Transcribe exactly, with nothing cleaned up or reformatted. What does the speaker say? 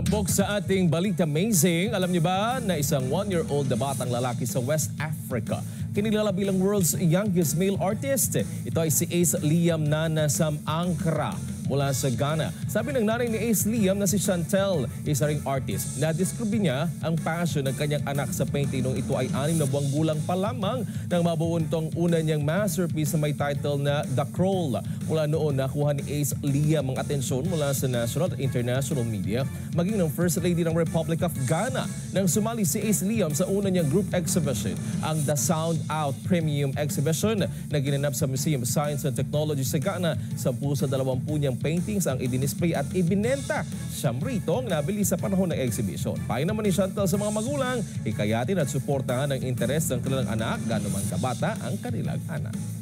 Tampok sa ating balita amazing, alam niyo ba na isang one-year-old na batang lalaki sa West Africa, kinilala bilang world's youngest male artist. Ito ay si Ace Liam Nana Sam Ankrah mula sa Ghana. Sabi ng nanay ni Ace Liam na si Chantel, isa ring artist, na describe niya ang passion ng kanyang anak sa painting nung ito ay anim na buwang gulang pa lamang nang mabuuntong una niyang masterpiece na may title na The Crawl. Mula noon, nakuha ni Ace Liam ang atensyon mula sa national at international media, maging ng First Lady ng Republic of Ghana nang sumali si Ace Liam sa una niyang group exhibition, ang The Sound Out Premium Exhibition na ginanap sa Museum of Science and Technology sa Ghana. Sampu sa dalawampu niyang paintings ang idinispay at ibinenta. Siyam rito ang nabili sa panahon ng exhibition. Payo naman ni Chantel sa mga magulang, hikayatin at suportahan ang interes ng kanilang anak, ganuman kabata ang kanilang anak.